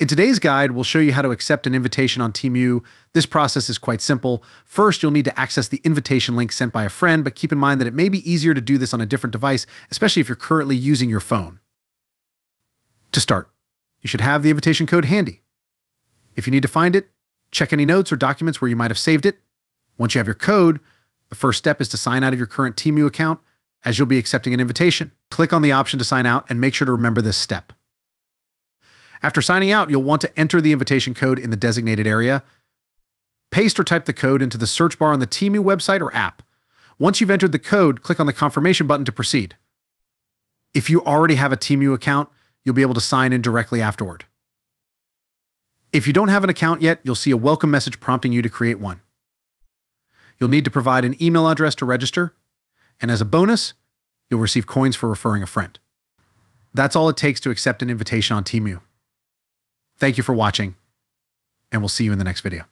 In today's guide, we'll show you how to accept an invitation on Temu. This process is quite simple. First, you'll need to access the invitation link sent by a friend, but keep in mind that it may be easier to do this on a different device, especially if you're currently using your phone. To start, you should have the invitation code handy. If you need to find it, check any notes or documents where you might have saved it. Once you have your code, the first step is to sign out of your current Temu account, as you'll be accepting an invitation. Click on the option to sign out and make sure to remember this step. After signing out, you'll want to enter the invitation code in the designated area. Paste or type the code into the search bar on the Temu website or app. Once you've entered the code, click on the confirmation button to proceed. If you already have a Temu account, you'll be able to sign in directly afterward. If you don't have an account yet, you'll see a welcome message prompting you to create one. You'll need to provide an email address to register, and as a bonus, you'll receive coins for referring a friend. That's all it takes to accept an invitation on Temu. Thank you for watching, and we'll see you in the next video.